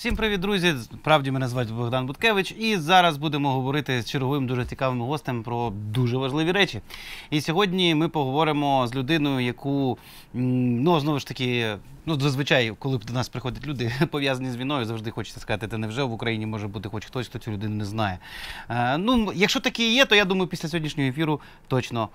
Всім привіт, друзі! Справді, мене звати Богдан Буткевич, і зараз будемо говорити з черговим дуже цікавим гостем про дуже важливі речі. І сьогодні ми поговоримо з людиною, яку, ну, знову ж таки, ну, зазвичай, коли до нас приходять люди, пов'язані з війною, завжди хочеться сказати, та невже в Україні може бути хоч хтось, хто цю людину не знає. Ну, якщо такі є, то, я думаю, після сьогоднішнього ефіру точно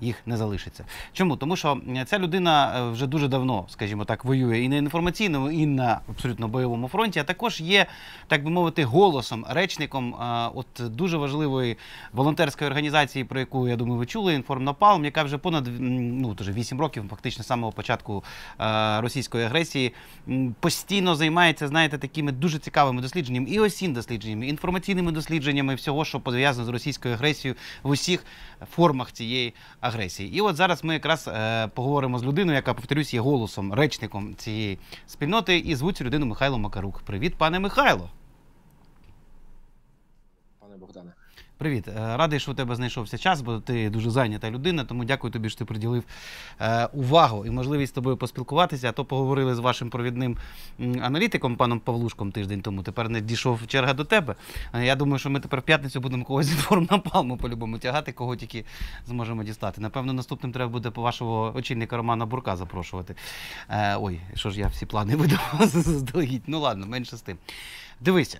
їх не залишиться. Чому? Тому що ця людина вже дуже давно, скажімо так, воює і на інформаційному, і на абсолютно бойовому фронті, а також є, так би мовити, голосом, речником от дуже важливої волонтерської організації, про яку, я думаю, ви чули, «Інформнапалм», яка вже понад, ну, 8 років, фактично, з самого початку російської агресії, постійно займається, знаєте, такими дуже цікавими дослідженнями, і осінніми дослідженнями, інформаційними дослідженнями всього, що пов'язано з російською агресією в усіх формах цієї агресії. І от зараз ми якраз поговоримо з людиною, яка, повторюсь, є голосом, речником цієї спільноти, і звуть цю людину Михайло Макарук. Привіт, пане Михайло! Пане Богдане. Привіт. Радий, що у тебе знайшовся час, бо ти дуже зайнята людина, тому дякую тобі, що ти приділив увагу і можливість з тобою поспілкуватися. А то поговорили з вашим провідним аналітиком, паном Павлушком, тиждень тому. Тепер не дійшов черга до тебе. Я думаю, що ми тепер в п'ятницю будемо когось з «Інформнапалму» по-любому тягати, кого тільки зможемо дістати. Напевно, наступним треба буде вашого очільника Романа Бурка запрошувати. Ой, що ж я всі плани видав заздалегідь. Ну ладно, менше з тим. Дивись,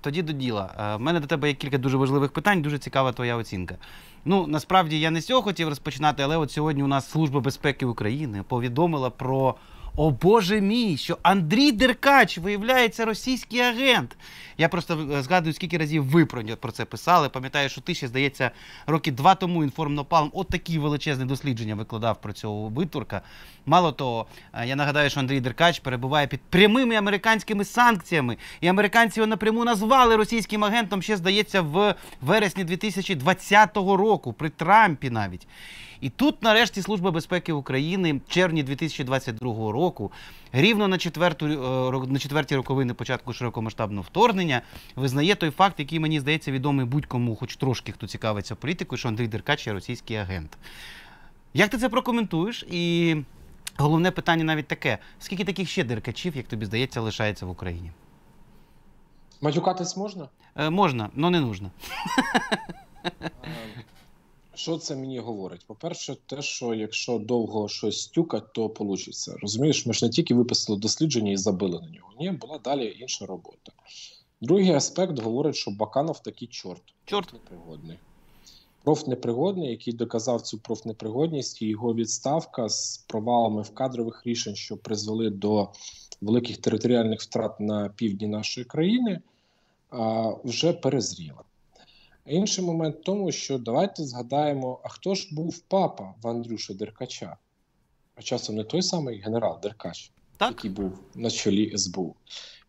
тоді до діла. У мене до тебе є кілька дуже важливих питань, дуже цікава твоя оцінка. Ну, насправді, я не з цього хотів розпочинати, але от сьогодні у нас Служба безпеки України повідомила про, о боже мій, що Андрій Деркач, виявляється, російський агент. Я просто згадую, скільки разів ви про це писали. Пам'ятаю, що ти ще, здається, роки 2 тому «Інформнапалм» от такі величезні дослідження викладав про цього витурка. Мало того, я нагадаю, що Андрій Деркач перебуває під прямими американськими санкціями. І американці його напряму назвали російським агентом ще, здається, в вересні 2020 року, при Трампі навіть. І тут, нарешті, Служба безпеки України в червні 2022 року, рівно на четвертій роковини початку широкомасштабного вторгнення, визнає той факт, який, мені здається, відомий будь-кому, хоч трошки, хто цікавиться політикою, що Андрій Деркач є російський агент. Як ти це прокоментуєш? І головне питання навіть таке. Скільки таких ще деркачів, як тобі здається, лишається в Україні? Матюкатись можна? Можна, але не нужно. Що це мені говорить? По-перше, те, що якщо довго щось тюкать, то получиться. Розумієш, ми ж не тільки виписали дослідження і забили на нього. Ні, була далі інша робота. Другий аспект говорить, що Баканов такий чорт. Профнепригодний. Профнепригодний, який доказав цю профнепригодність, і його відставка з провалами в кадрових рішень, що призвели до великих територіальних втрат на півдні нашої країни, вже перезріла. Інший момент в тому, що давайте згадаємо, а хто ж був папа в Андрюші Деркача? А часом не той самий генерал Деркач, так, який був на чолі СБУ.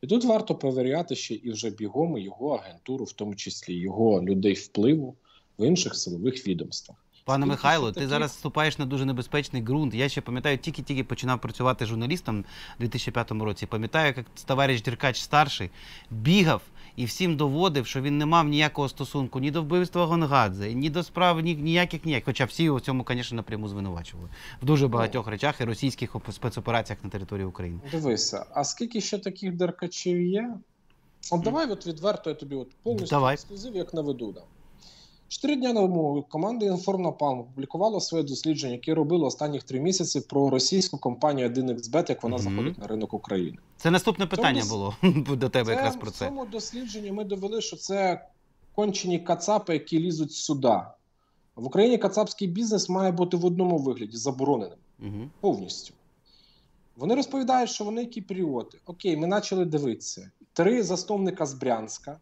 І тут варто перевіряти ще і вже бігом його агентуру, в тому числі його людей впливу в інших силових відомствах. Пане Михайло, ти зараз вступаєш на дуже небезпечний ґрунт. Я ще пам'ятаю, тільки починав працювати журналістом у 2005 році. Пам'ятаю, як товариш Деркач-старший бігав і всім доводив, що він не мав ніякого стосунку ні до вбивства Гонгадзе, ні до справ ніяких. Хоча всі його в цьому, звісно, напряму звинувачували. В дуже багатьох речах і російських спецопераціях на території України. Дивися, а скільки ще таких деркачів є? От давай от відверто я тобі от повністю ексклюзив, як наведу. 4 дні тому команда «Інформнапалм» опублікувала своє дослідження, яке робило останніх 3 місяці про російську компанію 1xBet, як вона заходить на ринок України. Це наступне питання було до тебе якраз про це. В цьому дослідженні ми довели, що це кончені кацапи, які лізуть сюди. В Україні кацапський бізнес має бути в одному вигляді забороненим. Повністю. Вони розповідають, що вони кіпріоти. Окей, ми почали дивитися. 3 засновника з Брянська,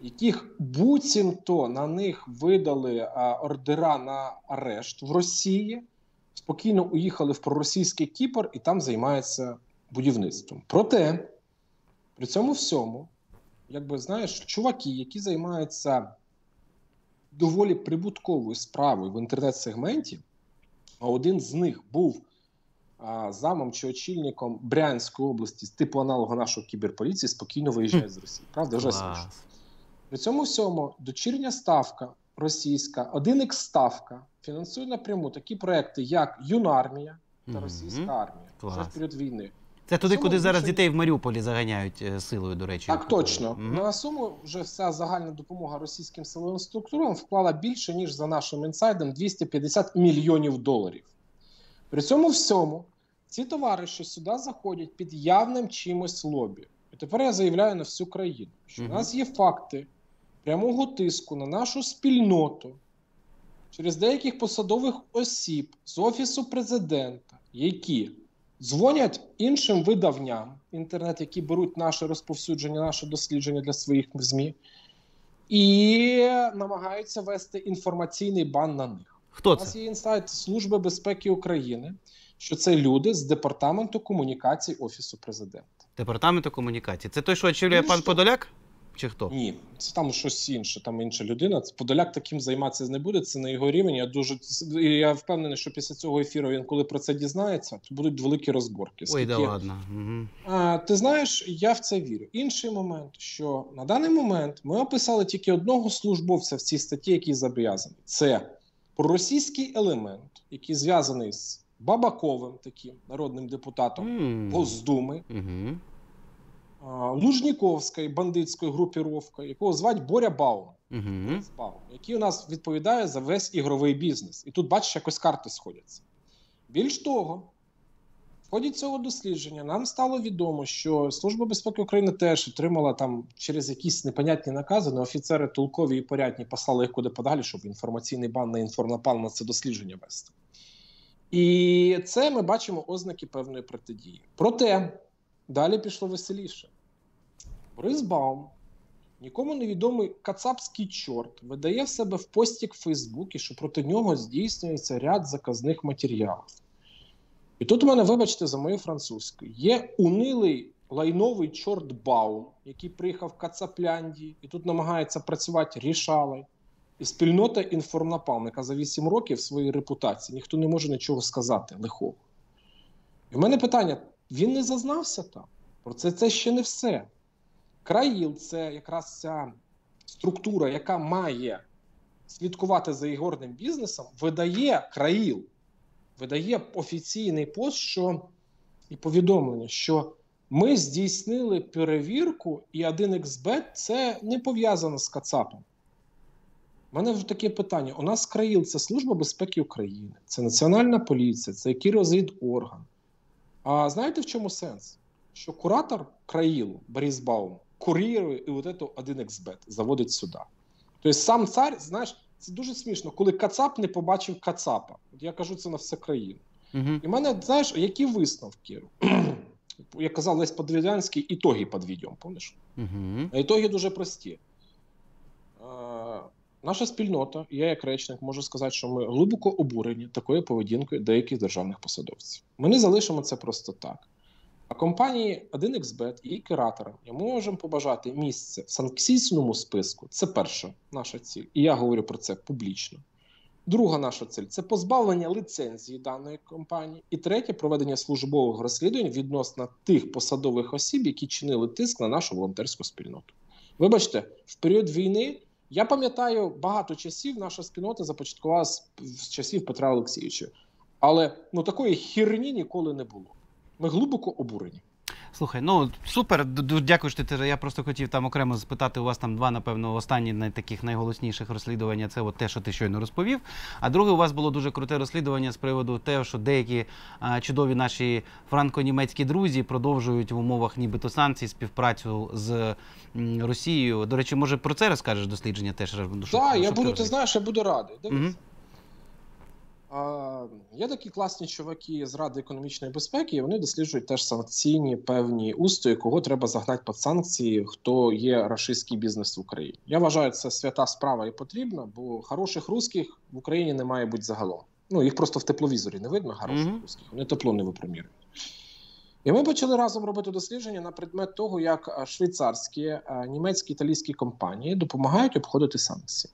яких буцімто на них видали ордера на арешт в Росії, спокійно уїхали в проросійський Кіпр і там займаються будівництвом. Проте, при цьому всьому, якби, знаєш, чуваки, які займаються доволі прибутковою справою в інтернет-сегменті, а один з них був замом чи очільником Брянської області, типу аналогу нашого кіберполіції, спокійно виїжджає з Росії. Правда? Вже смішно. При цьому всьому дочірня ставка російська, 1x-ставка, фінансує напряму такі проекти, як «Юнармія» та «Російська армія». Це в період війни. Це туди, куди зараз дітей в Маріуполі заганяють силою, до речі. Так, точно. На суму вже вся загальна допомога російським силовим структурам вклала більше, ніж за нашим інсайдом, 250 мільйонів доларів. При цьому всьому ці товариші сюди заходять під явним чимось лобі. І тепер я заявляю на всю країну, що у нас є факти прямого тиску на нашу спільноту через деяких посадових осіб з Офісу Президента, які дзвонять іншим видавням інтернет, які беруть наше розповсюдження, наше дослідження для своїх ЗМІ, і намагаються вести інформаційний бан на них. Хто це? У нас є інсайт Служби безпеки України, що це люди з Департаменту комунікацій Офісу Президента. Департаменту комунікацій. Це той, що очолює пан Подоляк? Чи хто? Ні, це там щось інше, там інша людина. Подоляк таким займатися не буде, це на його рівень. Я впевнений, що після цього ефіру він, коли про це дізнається, то будуть великі розборки. Ой, да ладно. Ти знаєш, я в це вірю. Інший момент, що на даний момент ми описали тільки одного службовця в цій статті, який зобов'язаний. Це проросійський елемент, який зв'язаний з Бабаковим, таким народним депутатом Госдуми, Лужніковської бандитської групіровки, якого звати Боря Баум, який у нас відповідає за весь ігровий бізнес. І тут, бачиш, якось карти сходяться. Більш того, в ході цього дослідження нам стало відомо, що Служба безпеки України теж отримала там через якісь непонятні накази, але офіцери толкові і порядні послали їх куди подалі, щоб інформаційний бан на інформнапал на це дослідження вести. І це ми бачимо ознаки певної протидії. Проте далі пішло веселіше. Борис Баум, нікому невідомий кацапський чорт, видає в себе в пості в Фейсбуці, що проти нього здійснюється ряд заказних матеріалів. І тут у мене, вибачте за мою французьку, є унилий лайновий чорт Баум, який приїхав в Кацапляндії і тут намагається працювати рішалою. І спільнота інформнапал, яка за 8 років своєї репутації ніхто не може нічого сказати лихого. І в мене питання, він не зазнався там? Про це ще не все. Країл – це якраз ця структура, яка має слідкувати за ігорним бізнесом, видає Країл, видає офіційний пост, що і повідомлення, що ми здійснили перевірку і 1xBet – це не пов'язано з Кацапом. У мене вже таке питання. У нас Країл – це Служба безпеки України, це Національна поліція, це який розвідорган. А знаєте, в чому сенс? Що куратор Країлу, Борис Баум, курірує і ось цю 1xBet заводить сюди. Тобто сам цар, знаєш, це дуже смішно, коли Кацап не побачив Кацапа. Я кажу це на все країну. І в мене, знаєш, які висновки? Як казав Лесь Подвірянський, ітоги підведемо, помниш? А ітоги дуже прості. Наша спільнота, я як речник можу сказати, що ми глибоко обурені такою поведінкою деяких державних посадовців. Ми не залишимо це просто так. А компанії 1xBet і її кураторам ми можемо побажати місце в санкційному списку. Це перша наша ціль, і я говорю про це публічно. Друга наша ціль – це позбавлення ліцензії даної компанії. І третє – проведення службових розслідувань відносно тих посадових осіб, які чинили тиск на нашу волонтерську спільноту. Вибачте, в період війни я пам'ятаю, багато часів наша спільнота започаткувала з часів Петра Олексійовича. Але такої херні ніколи не було. Ми глибоко обурені. Слухай, супер, дякую, що ти, я просто хотів там окремо спитати, у вас там два, напевно, останні таких найголосніших розслідування, це от те, що ти щойно розповів. А друге, у вас було дуже круте розслідування з приводу того, що деякі чудові наші франко-німецькі друзі продовжують в умовах нібито санкцій співпрацю з Росією. До речі, може про це розкажеш дослідження теж? Так, я буду, ти знаєш, я буду радий. Дивіться. Є такі класні чуваки з Ради економічної безпеки, і вони досліджують теж санкційні певні устої, кого треба загнати під санкції, хто є рашистський бізнес в Україні. Я вважаю, це свята справа і потрібна, бо хороших русських в Україні не має бути загалом. Їх просто в тепловізорі не видно, хороших русських, вони тепло не випромірюють. І ми почали разом робити дослідження на предмет того, як швейцарські, німецькі, італійські компанії допомагають обходити санкції.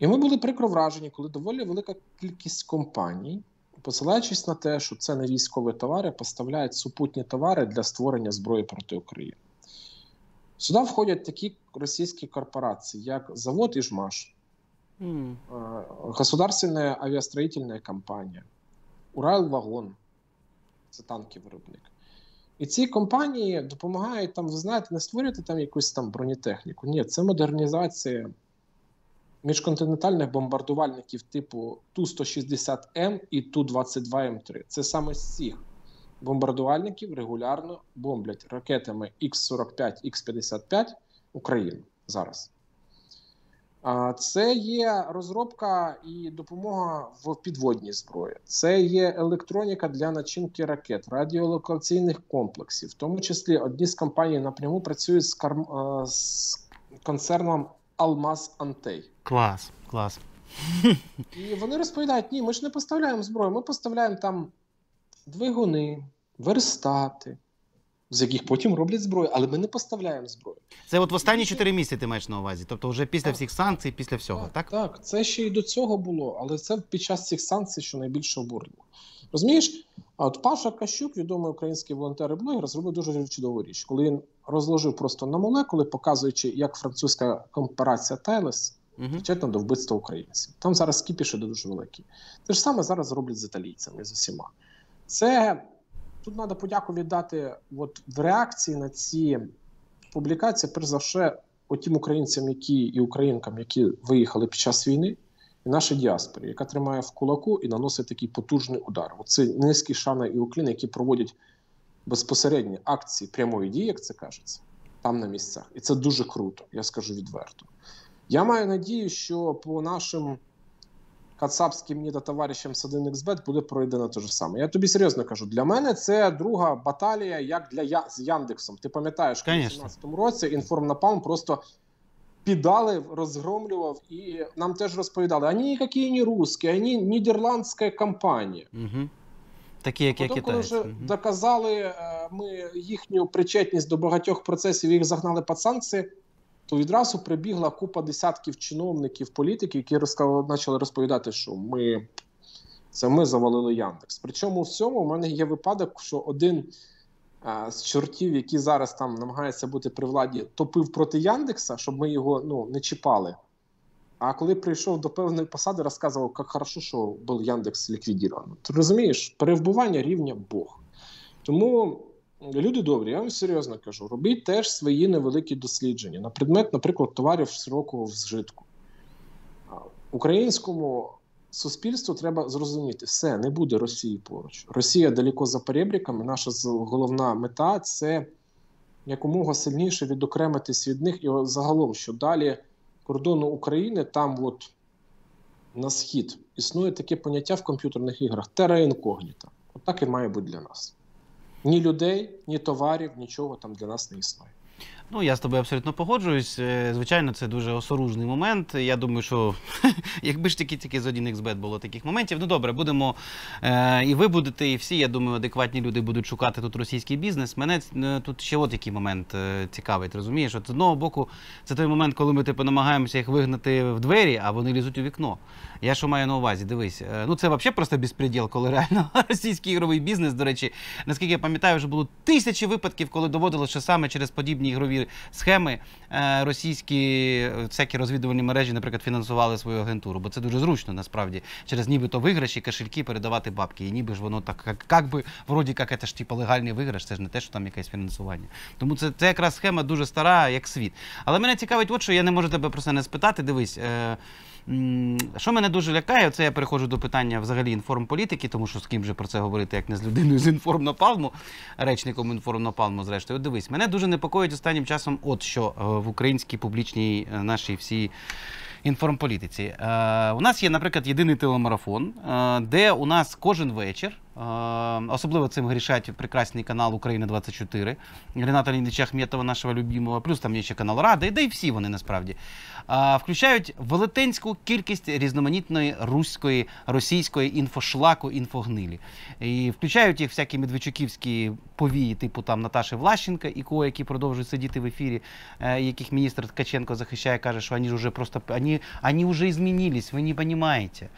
І ми були прикро вражені, коли доволі велика кількість компаній, посилаючись на те, що це не військові товари, поставляють супутні товари для створення зброї проти України. Сюди входять такі російські корпорації, як завод «Іжмаш», Государственна авіастроїтельна компанія, «Уралвагон» – це танки-виробник, І ці компанії допомагають там, ви знаєте, не створювати там якусь там бронетехніку. Ні, це модернізація міжконтинентальних бомбардувальників типу Ту-160М і Ту-22М3. Це саме з цих бомбардувальників регулярно бомблять ракетами Х-45, Х-55 Україну зараз. Це є розробка і допомога в підводній зброї. Це є електроніка для начинки ракет, радіолокаційних комплексів. В тому числі одні з компаній напряму працюють з концерном «Алмаз Антей». Клас, клас. І вони розповідають, ні, ми ж не поставляємо зброю, ми поставляємо там двигуни, верстати, з яких потім роблять зброю, але ми не поставляємо зброю. Це от в останні 4 місяці ти маєш на увазі, тобто вже після всіх санкцій, після всього, так? Так, це ще й до цього було, але це під час цих санкцій, що найбільше обурило. Розумієш, от Паша Кащук, відомий український волонтер і блогер, зробив дуже чудову річ, коли він розложив просто на молекули, показуючи, як французька корпорація Thales вчетно до вбивства українців. Там зараз кіпіші дуже великі. Те ж саме зараз роблять з італійцями, з усіма. Це... Тут треба подяку віддати от, в реакції на ці публікації, перш за все, отім українцям і українкам, які виїхали під час війни, і нашій діаспорі, яка тримає в кулаку і наносить такий потужний удар. Оце низький шана і уклін, які проводять безпосередні акції прямої дії, як це кажеться, там на місцях. І це дуже круто, я скажу відверто. Я маю надію, що по нашим... кацапським ні та товаришем з 1xBet буде пройдено те ж саме. Я тобі серйозно кажу, для мене це друга баталія, як для з Яндексом. Ти пам'ятаєш, коли в 2017 році Інформнапалм просто піддали, розгромлював, і нам теж розповідали, ані які не русські, ані нідерландська компанія. Угу. Такі, як китайці. Потім, коли вже доказали ми їхню причетність до багатьох процесів, їх загнали під санкції, то відразу прибігла купа десятків чиновників, політиків, які почали розповідати, що ми завалили Яндекс. Причому в цьому у мене є випадок, що один з чортів, який зараз там намагається бути при владі, топив проти Яндекса, щоб ми його не чіпали. А коли прийшов до певної посади, розказував, як хорошо, що був Яндекс ліквідіровано. Ти розумієш, перевбування рівня Бог. Тому... Люди добрі, я вам серйозно кажу, робіть теж свої невеликі дослідження на предмет, наприклад, товарів широкого вжитку. Українському суспільству треба зрозуміти, все, не буде Росії поруч. Росія далеко за перебріками, наша головна мета – це якомога сильніше відокремитись від них. І загалом, що далі кордону України, там от на схід, існує таке поняття в комп'ютерних іграх – терра інкогніта. От так і має бути для нас. Ні людей, ні товарів, нічого там для нас не існує. Ну, я з тобою абсолютно погоджуюсь. Звичайно, це дуже осоружний момент. Я думаю, що якби ж тільки з 1xBet було таких моментів. Ну, добре, будемо і ви будете, і всі, я думаю, адекватні люди будуть шукати тут російський бізнес. Мене тут ще от який момент цікавить, розумієш? От, з одного боку, це той момент, коли ми, типу, намагаємося їх вигнати в двері, а вони лізуть у вікно. Я що маю на увазі, дивись. Ну, це взагалі просто безпреділ, коли реально російський ігровий бізнес, до речі, наскільки я пам'ятаю, вже було тисячі випадків, коли доводилося, що саме через подібні ігрові схеми російські всякі розвідувальні мережі, наприклад, фінансували свою агентуру, бо це дуже зручно, насправді, через нібито виграші, кошельки передавати бабки, і ніби ж воно так, як би, вроді як, це ж типу легальний виграш, це ж не те, що там якесь фінансування. Тому це якраз схема дуже стара, як світ. Але мене цікавить от що, я не можу тебе про це не спитати, дивись, що мене дуже лякає, це я переходжу до питання взагалі інформполітики, тому що з ким же про це говорити, як не з людиною з Інформнапалму, речником Інформнапалму, зрештою. От дивись, мене дуже непокоїть останнім часом от що в українській публічній нашій всій інформполітиці. У нас є, наприклад, єдиний телемарафон, де у нас кожен вечір, особливо цим грішать прекрасний канал «Україна-24», Ріната Леонідовича Ахметова, нашого любимого, плюс там є ще канал «Рада», де і всі вони насправді, включають велетенську кількість різноманітної російської інфошлаку, інфогнилі. І включають їх всякі медведчуківські повії, типу там Наташі Влащенка і кого, які продовжують сидіти в ефірі, яких міністр Ткаченко захищає, каже, що вони ж вже просто, вони вже змінились, ви не розумієте.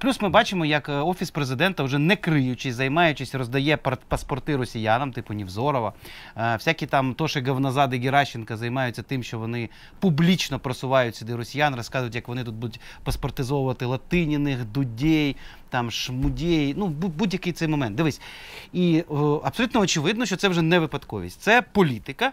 Плюс ми бачимо, як Офіс Президента вже не критикує криючись, займаючись, роздає паспорти росіянам, типу Невзорова. Всякі там Тоши Говнозади Геращенка займаються тим, що вони публічно просувають сюди росіян, розказують, як вони тут будуть паспортизовувати Латиніних, Дудей, там Шмудей, ну будь-який цей момент. Дивись, і абсолютно очевидно, що це вже не випадковість, це політика.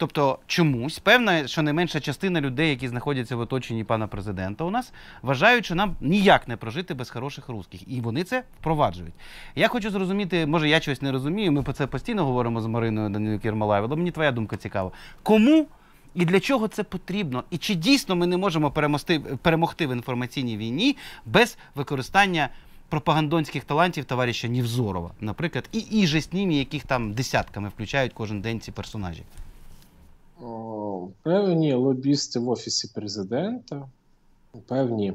Тобто чомусь, певна, що не менша частина людей, які знаходяться в оточенні пана президента у нас, вважають, що нам ніяк не прожити без хороших русських. І вони це впроваджують. Я хочу зрозуміти, може я щось не розумію, ми про це постійно говоримо з Мариною Данилюк-Єрмолаєв, але мені твоя думка цікава. Кому і для чого це потрібно? І чи дійсно ми не можемо перемогти в інформаційній війні без використання пропагандонських талантів товариша Невзорова, наприклад, і же з ними, яких там десятками включають кожен день ці персонажі? Певні лобісти в Офісі Президента, певні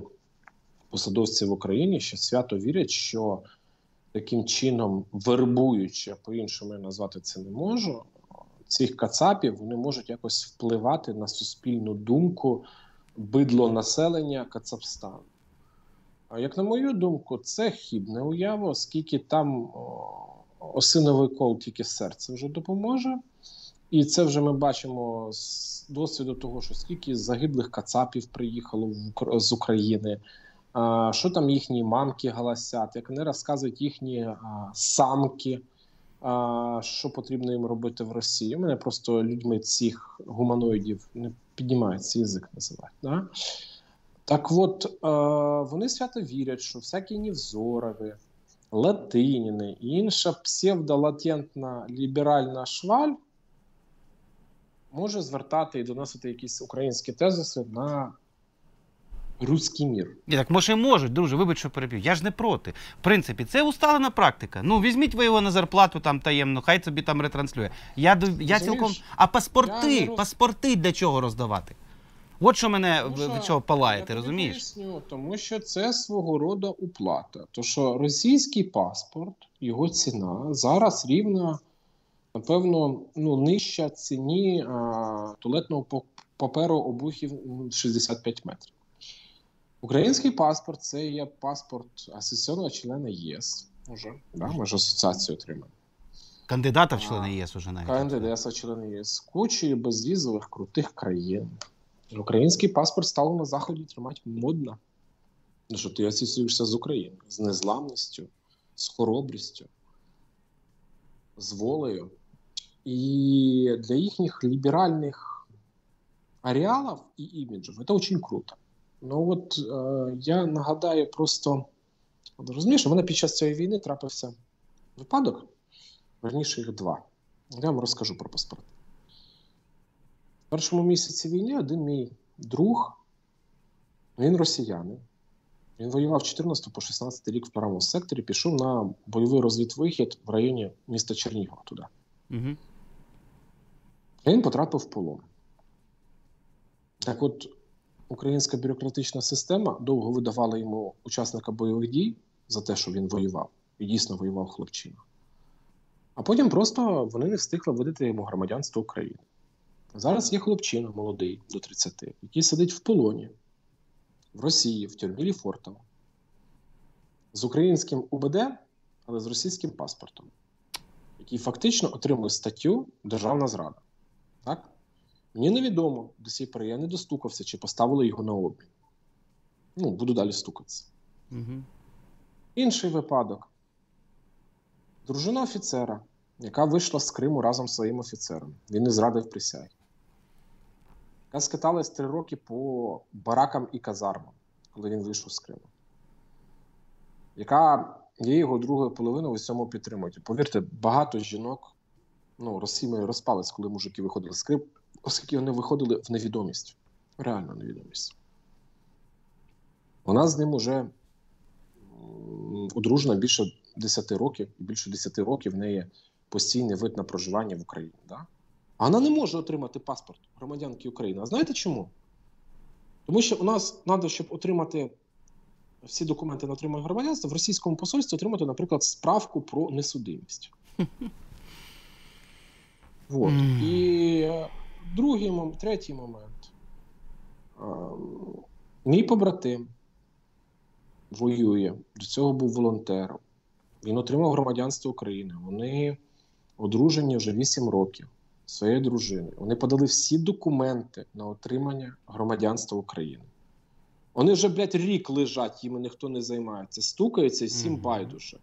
посадовці в Україні ще свято вірять, що таким чином, вербуючи, по-іншому я назвати це не можу, цих кацапів, вони можуть якось впливати на суспільну думку бидлонаселення Кацапстану. А як на мою думку, це хибне уява, оскільки там осиновий кол тільки серце вже допоможе. І це вже ми бачимо з досвіду того, що скільки загиблих кацапів приїхало з України, що там їхні мамки голосять, як вони розказують їхні самки, що потрібно їм робити в Росії. У мене просто людьми цих гуманоїдів не піднімається язик називати. Да? Так от, вони свято вірять, що всякі Невзорові, Латиніни і інша псевдолатентна ліберальна шваль може звертати і доносити якісь українські тезиси на руський мір. І так, може і можуть, друже, вибач, що переб'ю. Я ж не проти. В принципі, це усталена практика. Ну, візьміть ви його на зарплату там таємно, хай собі там ретранслює. Я цілком... А паспорти, паспорти для чого роздавати? От що мене від чого палає, ти розумієш? Поясню, тому що це свого роду уплата. То що російський паспорт, його ціна зараз рівна, напевно, ну, нижча ціні туалетного паперу обухів 65 метрів. Український паспорт – це є паспорт асоційного члена ЄС. Уже, да? Ми ж асоціацію отримали. Кандидата в члени ЄС уже навіть. Кандидата в члени ЄС. Кучі безвізових крутих країн. Український паспорт стало на Заході тримати модно. Ну, що ти асоціюєшся з Україною. З незламністю, з хоробрістю, з волею. И для их либеральных ареалов и имиджев это очень круто. Но вот я нагадаю просто, розумієш, у мене під час цієї війни трапився випадок, верніше їх два. Я вам розкажу про паспорт. В першому місяці війни один мій друг, він росіянин, він воював з 14 по 16 рік в правому секторі, пішов на бойовий розвідвихід в районі міста Чернігова туди. Угу. Він потрапив в полон. Так от, українська бюрократична система довго видавала йому учасника бойових дій за те, що він воював. І дійсно воював хлопчина. А потім просто вони не встигли видати йому громадянство України. Зараз є хлопчина молодий, до 30, який сидить в полоні в Росії, в тюрмі Лефортово. З українським УБД, але з російським паспортом. Який фактично отримує статтю «Державна зрада». Так? Мені невідомо, до сих пір я не достукався, чи поставили його на обмін. Ну, буду далі стукатися. Угу. Інший випадок. Дружина офіцера, яка вийшла з Криму разом з своїм офіцером. Він не зрадив присяги. Я скаталась 3 роки по баракам і казармам, коли він вийшов з Криму. Яка є його другою половиною, в цьому підтримують. Повірте, багато жінок, ну, Росією розпались, коли мужики виходили з Криму, оскільки вони виходили в невідомість. Реально невідомість. Вона з ним уже одружена більше 10 років, і більше 10 років в неї постійний вид на проживання в Україні, так? Да? А вона не може отримати паспорт громадянки України. А знаєте чому? Тому що у нас треба, щоб отримати всі документи на отримання громадянства, в російському посольстві отримати, наприклад, справку про несудимість. Вот. І третій момент. Мій побратим воює, до цього був волонтером. Він отримав громадянство України. Вони одружені вже 8 років своєї дружини. Вони подали всі документи на отримання громадянства України. Вони вже, блядь, рік лежать, їм ніхто не займається. Стукаються і всім байдуже.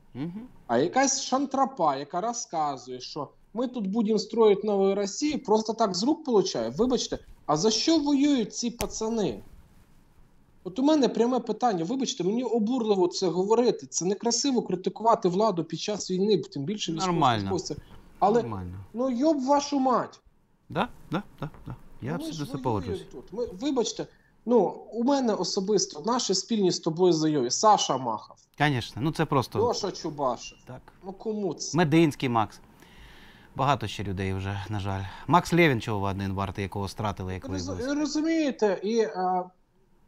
А якась шантрапа, яка розказує, що ми тут будемо строїти нову Росію, просто так з рук получає. Вибачте, а за що воюють ці пацани? От у мене пряме питання, вибачте, мені обурливо це говорити, це некрасиво критикувати владу під час війни, тим більше військовослужбовців. Але, нормально. Ну, йоб вашу мать! Да. Я абсолютно погоджуюсь. Вибачте, ну, у мене особисто, наші спільні з тобою заяви, Саша Махов. Звісно, ну це просто... Льоша Чубашев. Так. Ну, кому це? Мединський Макс. Багато ще людей вже, на жаль. Макс Лєвінчов, один вартий, якого стратили, як виявилося. Розумієте, і...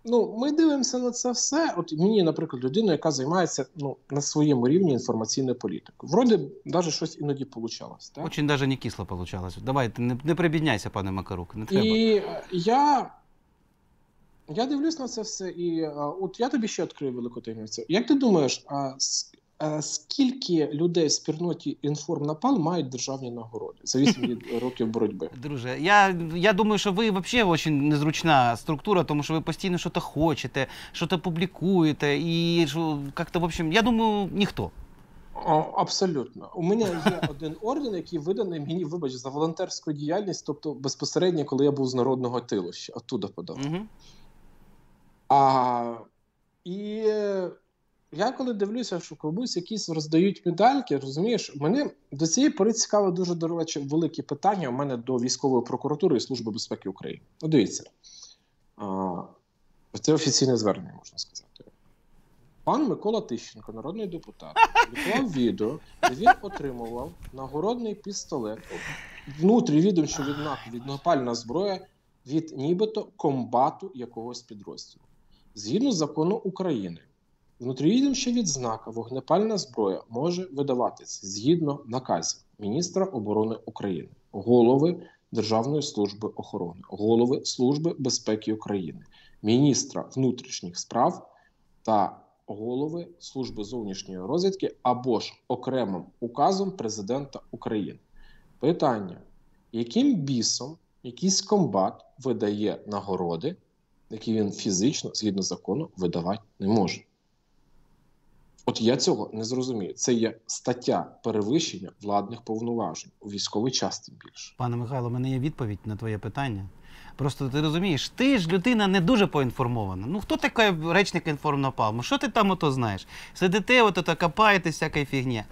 Ну, ми дивимося на це все. От мені, наприклад, людина, яка займається на своєму рівні інформаційною політикою. Вроді, навіть щось іноді вийшло. Очень навіть не кисло вийшло. Давай, не прибідняйся, пане Макарук, не треба. І я дивлюсь на це все, і от я тобі ще відкрию велику таємницю. Як ти думаєш, скільки людей в спільноті «Інформнапал» мають державні нагороди за 8 років боротьби? Друже, я думаю, що ви взагалі дуже незручна структура, тому що ви постійно щось хочете, щось публікуєте і як-то, в общем, я думаю, ніхто. Абсолютно. У мене є один орден, який виданий мені, вибач, за волонтерську діяльність, тобто безпосередньо, коли я був з народного тилу, ще оттуда подав. І... Я коли дивлюся, що комусь якісь роздають медальки, розумієш, мене до цієї пори цікаво дуже, до речі, великі питання у мене до військової прокуратури і Служби безпеки України. Ну, дивіться, це офіційне звернення, можна сказати. Пан Микола Тищенко, народний депутат, виклав відео, де він отримував нагородний пістолет, внутрівідомчу відзнаку від вогнепальна зброя від нібито комбату якогось підрозділу. Згідно закону України, внутрівідомча відзнака вогнепальна зброя може видаватися згідно наказів міністра оборони України, голови Державної служби охорони, голови Служби безпеки України, міністра внутрішніх справ та голови Служби зовнішньої розвідки або ж окремим указом президента України. Питання, яким бісом якийсь комбат видає нагороди, які він фізично, згідно закону, видавати не може? От я цього не зрозумію. Це є стаття перевищення владних повноважень. У військовий час тим більше. Пане Михайло, у мене є відповідь на твоє питання. Просто ти розумієш, ти ж людина не дуже поінформована. Ну хто такий речник «Інформнапалму»? Що ти там ото знаєш? Сидите, ото копаєтесь, всякої фігні.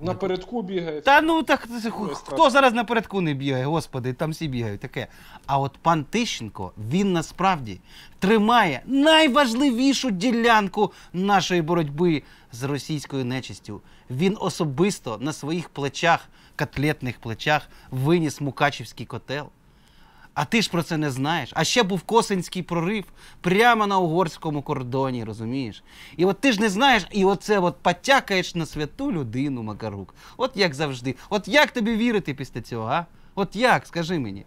Напередку бігає. Та ну, так хто зараз напередку не бігає, господи, там всі бігають, таке. А от пан Тищенко, він насправді тримає найважливішу ділянку нашої боротьби з російською нечистю. Він особисто на своїх плечах, котлетних плечах, виніс Мукачівський котел. А ти ж про це не знаєш. А ще був Косинський прорив прямо на угорському кордоні, розумієш? І от ти ж не знаєш, і оце от потякаєш на святу людину, Макарук. От як завжди. От як тобі вірити після цього, а? От як, скажи мені.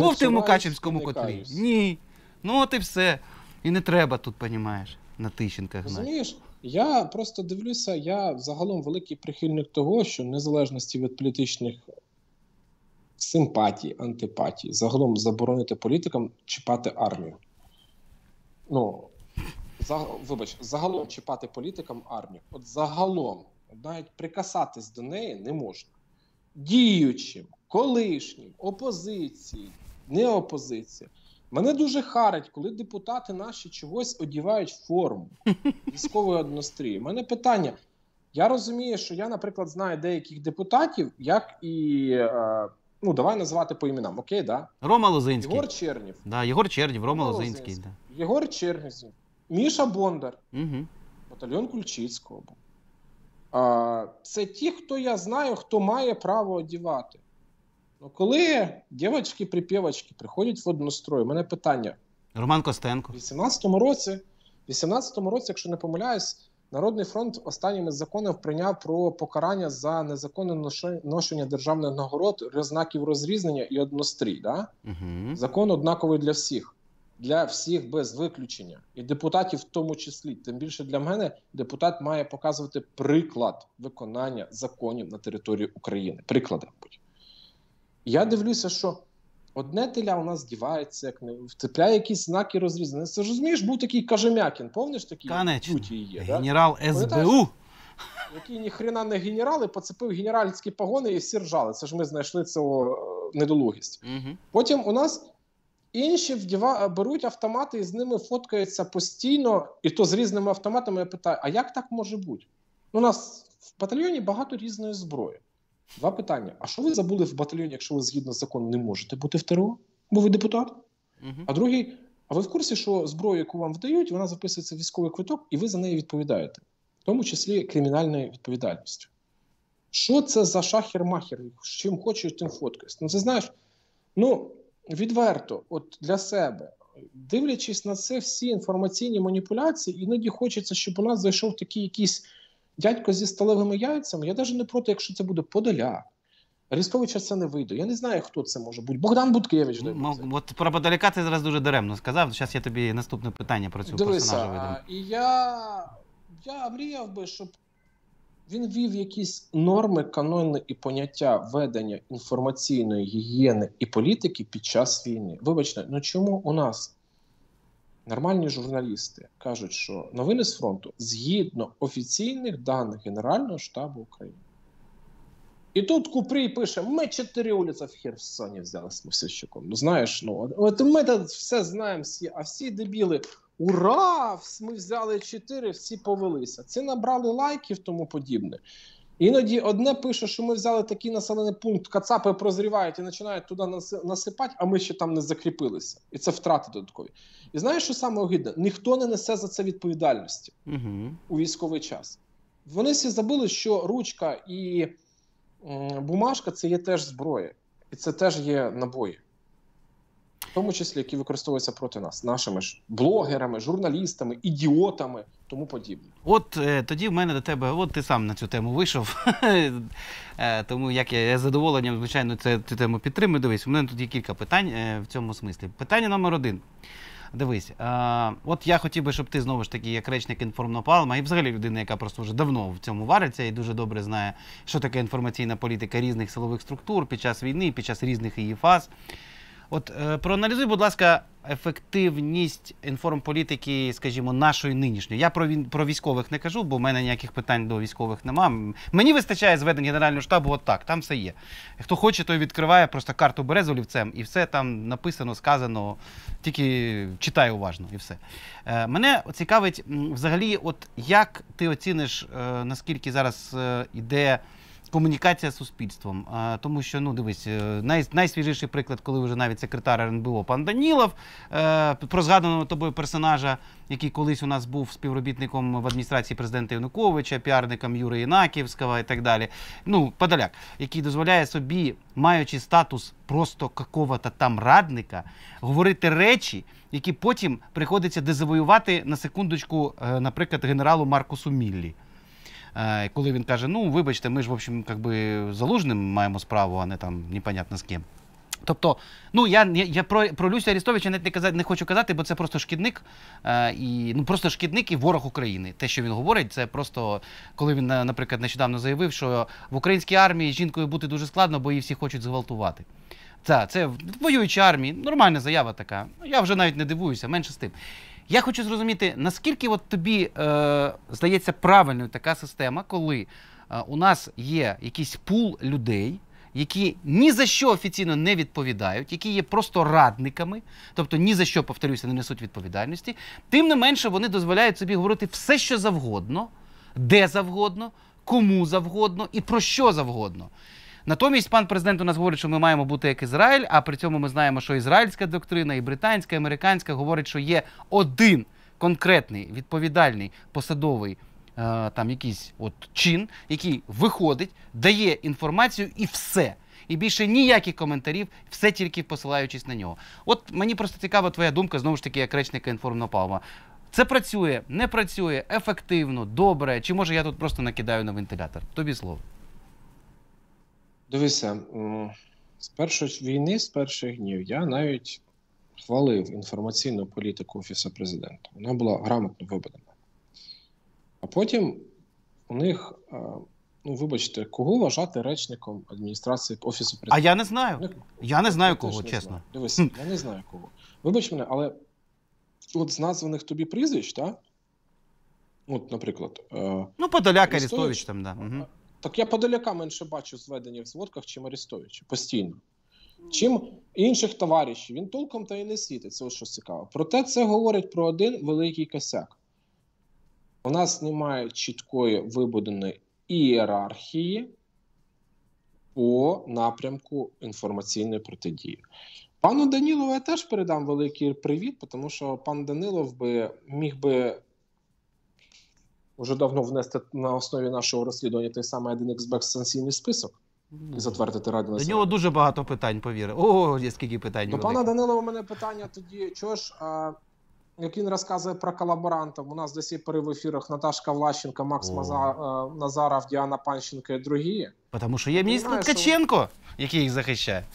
Був ти в Мукачівському котлі? Ні. Ну от і все. І не треба тут, понімаєш, на Тищенка гнати. Розумієш, я просто дивлюся, я загалом великий прихильник того, що в незалежності від політичних симпатії, антипатії, загалом заборонити політикам чіпати армію. Ну, вибач, загалом чіпати політикам армію. От загалом, навіть прикасатись до неї не можна. Діючим, колишнім, опозиції, неопозиції. Мене дуже харить, коли депутати наші чогось одягають форму військової однострої. У мене питання. Я розумію, що я, наприклад, знаю деяких депутатів, як і... Ну, давай називати по іменам, окей, да? Рома Лозинський. Єгор Чернєв. Да, Єгор Чернєв, Рома Лозинський. Єгор Чернєв, Міша Бондар, батальйон Кульчицького. Це ті, хто я знаю, хто має право одягати. Коли дівчатки-припівочки приходять в однострой, у мене питання. Роман Костенко. В 18-му році, якщо не помиляюсь, Народний фронт останніми законами прийняв про покарання за незаконне ношення державних нагород, знаків розрізнення і однострій. Закон однаковий для всіх. для всіх без виключення. І депутатів в тому числі. Тим більше для мене депутат має показувати приклад виконання законів на території України. Прикладом будь. Я дивлюся, що одне теля у нас дівається, як не вцепляє якісь знаки розрізані. Це ж розумієш, був такий Кажем'якін, помниш такий? Конечно. Генерал СБУ. Який ніхрена не генерал, і поцепив генеральські погони і всі ржали. Це ж ми знайшли цю недолугість. Угу. Потім у нас інші беруть автомати і з ними фоткаються постійно, і то з різними автоматами. Я питаю, а як так може бути? У нас в батальйоні багато різної зброї. Два питання. А що ви забули в батальйоні, якщо ви згідно з законом не можете бути в ТРО, бо ви депутат? Угу. А другий, а ви в курсі, що зброю, яку вам вдають, вона записується в військовий квиток, і ви за неї відповідаєте? В тому числі кримінальною відповідальністю. Що це за шахер-махер? З чим хочеш, тим фоткаєш. Ну, це знаєш, ну, відверто, от для себе, дивлячись на це всі інформаційні маніпуляції, іноді хочеться, щоб у нас зайшов такий якийсь дядько зі сталевими яйцями. Я навіть не проти, якщо це буде Подоляк. Арестовича це не вийде. Я не знаю, хто це може бути. Богдан Буткевич. От про Подоляка ти зараз дуже даремно сказав. Зараз я тобі наступне питання про цього персонажа видам. І я мріяв би, щоб він ввів якісь норми, канони і поняття ведення інформаційної гігієни і політики під час війни. Вибачте, ну чому у нас нормальні журналісти кажуть, що новини з фронту згідно офіційних даних Генерального штабу України? І тут Купрій пише, ми 4 вулиці в Херсоні взяли з Мосійчуком. Ну знаєш, ну от ми тут все знаємо всі, а всі дебіли... Ура! Ми взяли 4, всі повелися. Це набрали лайків, тому подібне. Іноді одне пише, що ми взяли такий населений пункт, кацапи прозрівають і починають туди насипати, а ми ще там не закріпилися. І це втрати додаткові. І знаєш, що саме огидне? Ніхто не несе за це відповідальності у військовий час. Вони всі забули, що ручка і бумажка – це є теж зброя. І це теж є набої. В тому числі, які використовуються проти нас, нашими ж блогерами, журналістами, ідіотами, тому подібне. От тоді в мене до тебе, от ти сам на цю тему вийшов, тому як я з задоволенням, звичайно, цю тему підтримую. Дивись, у мене тут є кілька питань в цьому смислі. Питання номер 1. Дивись, от я хотів би, щоб ти знову ж таки, як речник інформнопалма, і взагалі людина, яка просто вже давно в цьому вариться і дуже добре знає, що таке інформаційна політика різних силових структур під час війни, під час різних її фаз. От проаналізуй, будь ласка, ефективність інформполітики, скажімо, нашої нинішньої. Я про військових не кажу, бо в мене ніяких питань до військових нема. Мені вистачає зведень Генерального штабу, от так, там все є. Хто хоче, той відкриває просто карту берез олівцем, і все там написано, сказано, тільки читай уважно, і все. Мене цікавить взагалі, от як ти оціниш, наскільки зараз йде... комунікація з суспільством. Тому що, ну дивись, найсвіжіший приклад, коли вже навіть секретар РНБО пан Данілов, про згаданого тобою персонажа, який колись у нас був співробітником в адміністрації президента Януковича, піарником Юри Інаківського і так далі. Ну, Подоляк, який дозволяє собі, маючи статус просто какого-то там радника, говорити речі, які потім приходиться дезавоювати на секундочку, наприклад, генералу Маркусу Міллі. Коли він каже, ну, вибачте, ми ж, в общем, як би, Залужним маємо справу, а не там, непонятно з ким. Тобто, ну, я про Люсю Арестовича не хочу казати, бо це просто шкідник, просто шкідник і ворог України. Те, що він говорить, це просто, коли він, наприклад, нещодавно заявив, що в українській армії жінкою бути дуже складно, бо її всі хочуть зґвалтувати. Це в воюючій армії, нормальна заява така. Я вже навіть не дивуюся, менше з тим. Я хочу зрозуміти, наскільки от тобі здається правильною така система, коли у нас є якийсь пул людей, які ні за що офіційно не відповідають, які є просто радниками, тобто ні за що, повторюся, не несуть відповідальності, тим не менше вони дозволяють собі говорити все, що завгодно, де завгодно, кому завгодно і про що завгодно. Натомість пан президент у нас говорить, що ми маємо бути як Ізраїль, а при цьому ми знаємо, що ізраїльська доктрина і британська, і американська говорить, що є один конкретний відповідальний посадовий там якийсь от чин, який виходить, дає інформацію і все. І більше ніяких коментарів, все тільки посилаючись на нього. От мені просто цікава твоя думка, знову ж таки, як речника інформнопалма. Це працює, не працює, ефективно, добре, чи може я тут просто накидаю на вентилятор? Тобі слово. Дивися, з першої війни, з перших днів я навіть хвалив інформаційну політику Офісу Президента. Вона була грамотно вибудена. А потім у них, ну вибачте, кого вважати речником адміністрації Офісу Президента? А я не знаю. Я не знаю кого, чесно. Дивись, я не знаю кого. Вибач мене, але от з названих тобі прізвищ, так? От, наприклад. Ну, Подоляк, Арестович там, да. Угу. Так я Подоляка менше бачу в зведеннях, в зводках, чим Арестовича. Постійно. Чим інших товаришів. Він толком та й не світить. Це ось щось цікаво. Проте це говорить про один великий косяк. У нас немає чіткої вибуденої ієрархії по напрямку інформаційної протидії. Пану Данілову я теж передам великий привіт, тому що пан Данилов би міг би уже давно внести на основі нашого розслідування той самий 1xBet санкційний список і затвердити раду населення. До нього дуже багато питань, повіри. О, є скільки питань. До пана Данилова у мене питання тоді, чого ж, як він розказує про колаборантів, у нас до сих пор в ефірах Наташка Влащенко, Макс Назаров, Діана Панченко і другі. Тому що є міністр Ткаченко, який їх захищає.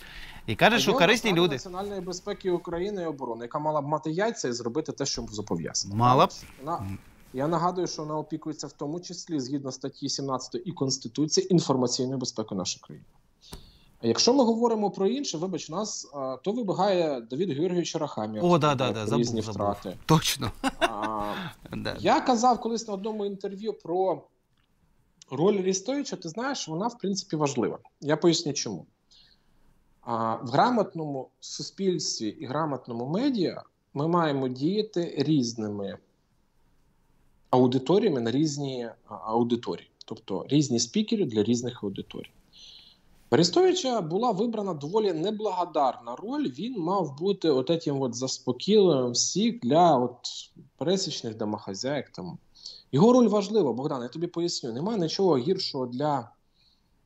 І каже, що корисні люди. Національної безпеки України і оборони, яка мала б мати яйця і зробити те, що зобов'язана. Мала б. Я нагадую, що вона опікується в тому числі, згідно статті 17 і Конституції, інформаційної безпеки нашої країни. А якщо ми говоримо про інше, вибач, нас то вибігає Давид Георгійович Рахамія. О, да, різні втрати. Точно. Я казав колись на одному інтерв'ю про роль Арестовича, ти знаєш, вона в принципі важлива. Я поясню чому. В грамотному суспільстві і грамотному медіа ми маємо діяти різними аудиторіями на різні аудиторії. Тобто різні спікери для різних аудиторій. Арестовича була вибрана доволі неблагодарна роль. Він мав бути от заспокійливим всіх для пересічних домохозяйок. Його роль важлива, Богдан, я тобі поясню. Немає нічого гіршого для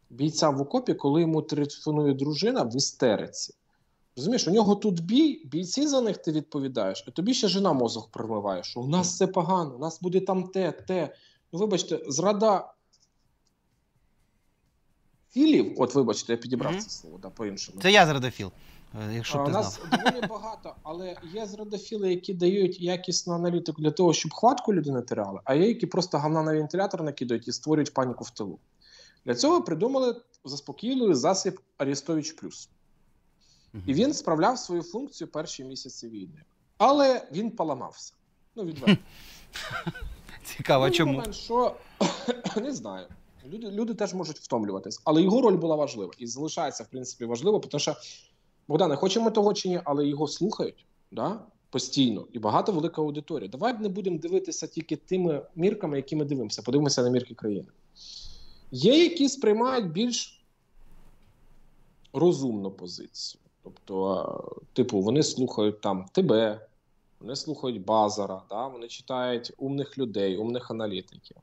бійця в окопі, коли йому телефонує дружина в істериці. Розумієш, у нього тут бій, бійці за них ти відповідаєш, а тобі ще жена мозок проливає, що у нас це погано, у нас буде там те. Ну, вибачте, зрада філів, от вибачте, я підібрав це слово, да, по-іншому. Це я зрадофіл, якщо ти знав. У нас доволі багато, але є зрадофіли, які дають якісну аналітику для того, щоб хватку людини тиряли, а є, які просто говна на вентилятор накидають і створюють паніку в тилу. Для цього придумали заспокійливий засіб Арестович Плюс. І він справляв свою функцію перші місяці війни. Але він поламався. Ну, відверто. Цікаво, чому? Не знаю. Люди теж можуть втомлюватись. Але його роль була важлива. І залишається, в принципі, важливо, тому що, Богдане, хочемо того чи ні, але його слухають, да? Постійно. І багато велика аудиторія. Давай не будемо дивитися тільки тими мірками, які ми дивимося. Подивимося на мірки країни. Є, які сприймають більш розумну позицію. Тобто, типу, вони слухають там тебе, вони слухають Базара, да? Вони читають умних людей, умних аналітиків.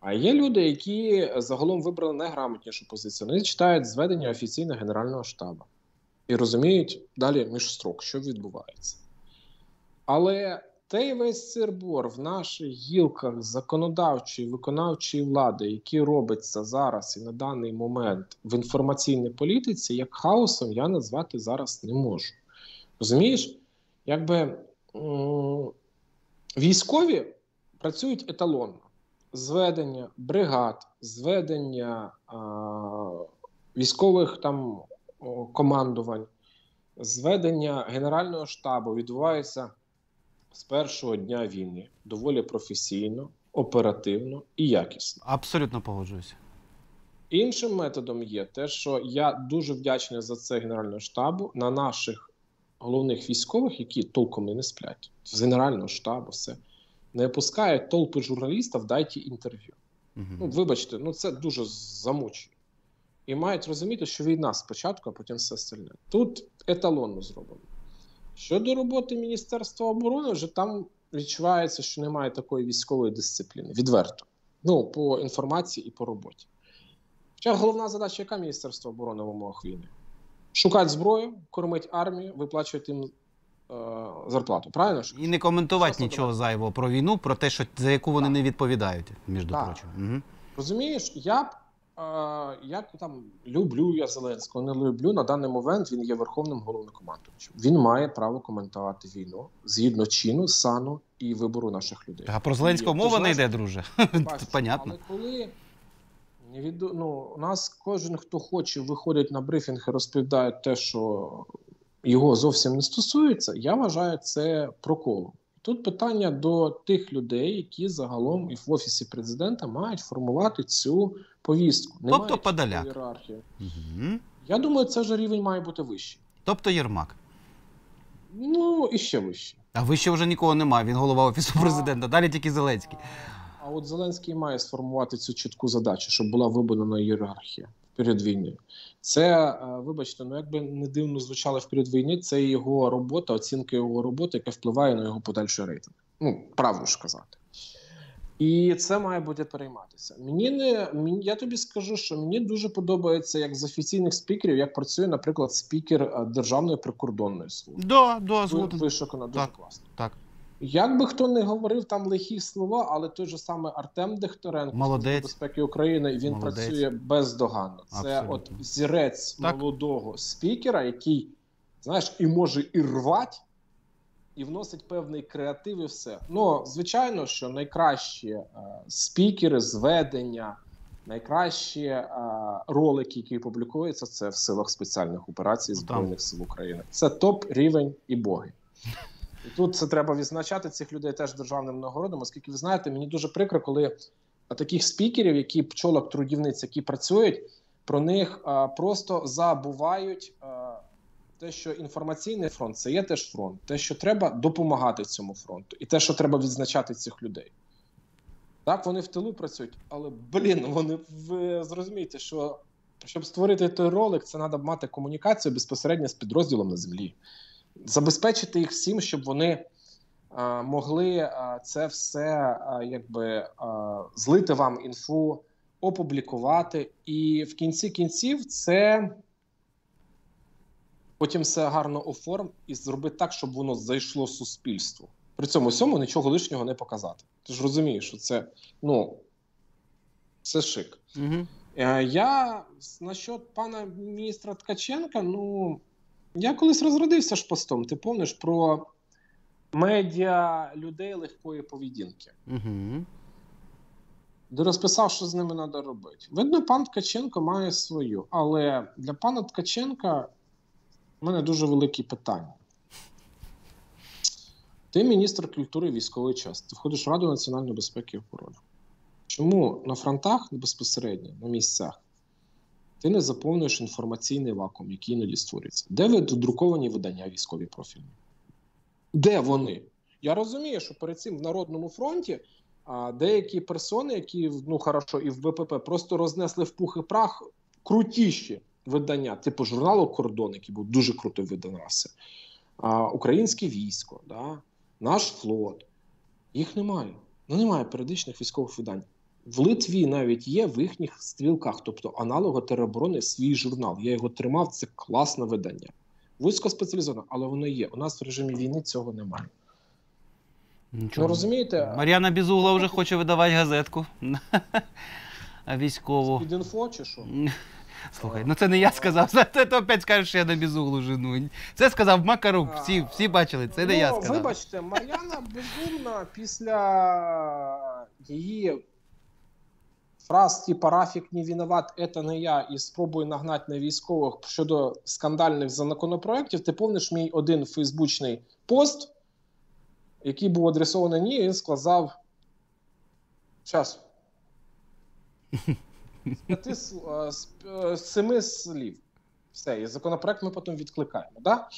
А є люди, які загалом вибрали найграмотнішу позицію. Вони читають зведення офіційного Генерального штабу і розуміють далі між строк, що відбувається. Але той весь сирбор в наших гілках законодавчої, виконавчої влади, який робиться зараз і на даний момент в інформаційній політиці, як хаосом я назвати зараз не можу. Розумієш? Якби військові працюють еталонно. Зведення бригад, зведення військових там командувань, зведення Генерального штабу відбувається з першого дня війни доволі професійно, оперативно і якісно. Абсолютно погоджуюся. Іншим методом є те, що я дуже вдячний за це Генерального штабу на наших головних військових, які толком не сплять. З Генерального штабу все. Не пускають толпи журналістів, дайте інтерв'ю. Ну, вибачте, ну це дуже замучує. І мають розуміти, що війна спочатку, а потім все остальне. Тут еталонно зроблено. Щодо роботи Міністерства оборони, вже там відчувається, що немає такої військової дисципліни. Відверто. Ну, по інформації і по роботі. Хоча головна задача, яка Міністерства оборони в умовах війни? Шукати зброю, кормити армію, виплачувати їм зарплату. Правильно? І не коментувати нічого зайвого про війну, про те, за яку вони не відповідають, між прочим. Розумієш, я б Я там люблю я Зеленського, не люблю. На даний момент він є верховним головнокомандувачем. Він має право коментувати війну згідно чину, сану і вибору наших людей. А про Зеленського мова не йде, друже. Бачу, понятно. Але коли у нас кожен, хто хоче, виходить на брифінг і розповідає те, що його зовсім не стосується, я вважаю це проколом. Тут питання до тих людей, які загалом і в Офісі Президента мають формувати цю повістку. Тобто Подоляк. Угу. Я думаю, це вже рівень має бути вищий. Тобто Єрмак. Ну, і ще вищий. А вище вже нікого немає, він голова Офісу Президента, далі тільки Зеленський. А от Зеленський має сформувати цю чітку задачу, щоб була вибудена ієрархія перед війною. Це, вибачте, ну якби не дивно звучало перед війни, це його робота, оцінка його роботи, яка впливає на його подальший рейтинг. Ну, правду ж казати. І це має бути перейматися. Я тобі скажу, що мені дуже подобається, як з офіційних спікерів, як працює, наприклад, спікер Державної прикордонної служби. Да, згоден. Вишукана, дуже класно. Так. Як би хто не говорив там лихі слова, але той же саме Артем Дехтеренко, Служба безпеки України, він працює бездоганно. Це абсолютно. От зірець молодого спікера, який, знаєш, і може і рвати, і вносить певний креатив і все. Ну, звичайно, що найкращі спікери, зведення, найкращі ролики, які публікуються, це в силах спеціальних операцій Збройних сил України. Це топ-рівень і боги. І тут це треба відзначати цих людей теж державним нагородом, оскільки, ви знаєте, мені дуже прикро, коли таких спікерів, які пчолок, трудівниць, які працюють, про них просто забувають те, що інформаційний фронт – це є теж фронт, те, що треба допомагати цьому фронту, і те, що треба відзначати цих людей. Так, вони в тилу працюють, але, блін, ви зрозумієте, що щоб створити той ролик, це треба мати комунікацію безпосередньо з підрозділом на землі. Забезпечити їх всім, щоб вони могли це все злити вам інфу, опублікувати. І в кінці кінців це потім все гарно оформити і зробити так, щоб воно зайшло суспільству. При цьому всьому нічого лишнього не показати. Ти ж розумієш, що це, це шик. Угу. Я, насчет пана міністра Ткаченка, я колись розродився ж постом, ти помниш, про медіа людей легкої поведінки. Угу. Де розписав, що з ними треба робити. Видно, пан Ткаченко має свою, але для пана Ткаченка в мене дуже великі питання. Ти міністр культури і військової частини, ти входиш в Раду національної безпеки і оборони. Чому на фронтах безпосередньо, на місцях, ти не заповнюєш інформаційний вакуум, який іноді створюється? Де друковані видання військові профільні? Де вони? Я розумію, що перед цим в Народному фронті деякі персони, які, хорошо, і в БПП, просто рознесли в пух і прах крутіші видання, типу журналу «Кордон», який був дуже круто видавався, «Українське військо», да? «Наш флот». Їх немає. Немає періодичних військових видань. В Литві навіть є в їхніх стрілках, тобто аналога тероборони, свій журнал. Я його тримав, це класне видання. Вузькоспеціалізовано, але воно є. У нас в режимі війни цього немає. Нічого. Ну, розумієте? Мар'яна Безугла вже хоче видавати газетку. Військову. Під інфо чи що? Слухай, це не я сказав. Ти опять скажеш, що я на Безуглу жену. Це сказав Макарук. Всі бачили, це не я сказав. Вибачте, Мар'яна Безугла після її фраз типа «Рафік не виноват, это не я» і «Спробуй нагнати на військових» щодо скандальних законопроєктів, ти помниш мій один фейсбучний пост, який був адресований мені, він сказав «Щас». З 7 слів. Все, і законопроєкт ми потім відкликаємо. Да?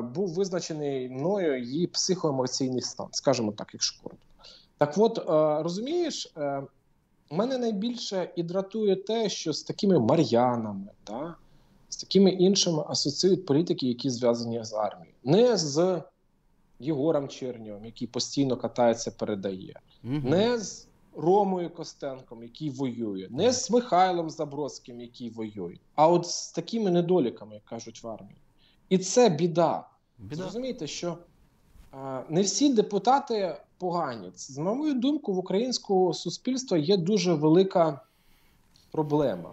Був визначений мною її психоемоційний стан, скажімо так, якщо коротко. Так от, розумієш, мене найбільше і дратує те, що з такими Мар'янами, з такими іншими асоціюють політики, які зв'язані з армією. Не з Єгором Чернєвим, який постійно катається, передає. Не з Ромою Костенком, який воює. Не з Михайлом Забродським, який воює. А от з такими недоліками, як кажуть в армії. І це біда. Зрозумієте, що не всі депутати погані. З моєю думкою, в українського суспільства є дуже велика проблема.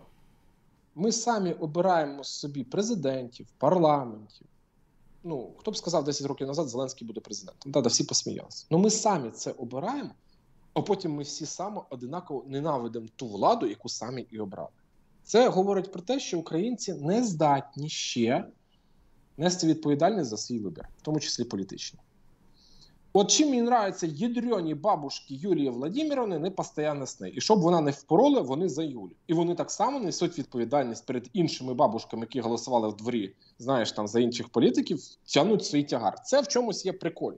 Ми самі обираємо собі президентів, парламентів. Ну, хто б сказав 10 років назад, Зеленський буде президентом. Та, всі посміялися. Ну, ми самі це обираємо, а потім ми всі само одинаково ненавидимо ту владу, яку самі і обрали. Це говорить про те, що українці не здатні ще нести відповідальність за свій вибір, в тому числі політичний. От чим мені нравятся ядрені бабушки Юлії Владимировни, не постійно з нею. І щоб вона не впорола, вони за Юлю. І вони так само несуть відповідальність перед іншими бабушками, які голосували в дворі, знаєш, там, за інших політиків, тягнуть свій тягар. Це в чомусь є прикольно.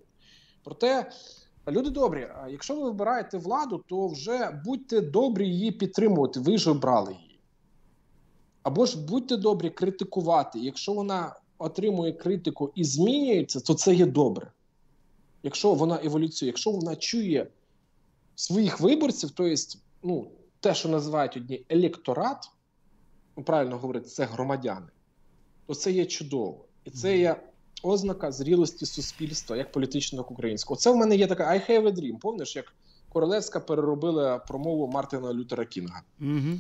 Проте, люди добрі, якщо ви вибираєте владу, то вже будьте добрі її підтримувати, ви ж обрали її. Або ж будьте добрі критикувати. Якщо вона отримує критику і змінюється, то це є добре. Якщо вона еволюціює, якщо вона чує своїх виборців, то є, ну, те, що називають одні електорат, ну, правильно говорити, це громадяни, то це є чудово. І це є ознака зрілості суспільства, як політичного, українського. Це в мене є така I have a dream, помниш, як Королевська переробила промову Мартина Лютера Кінга. Угу.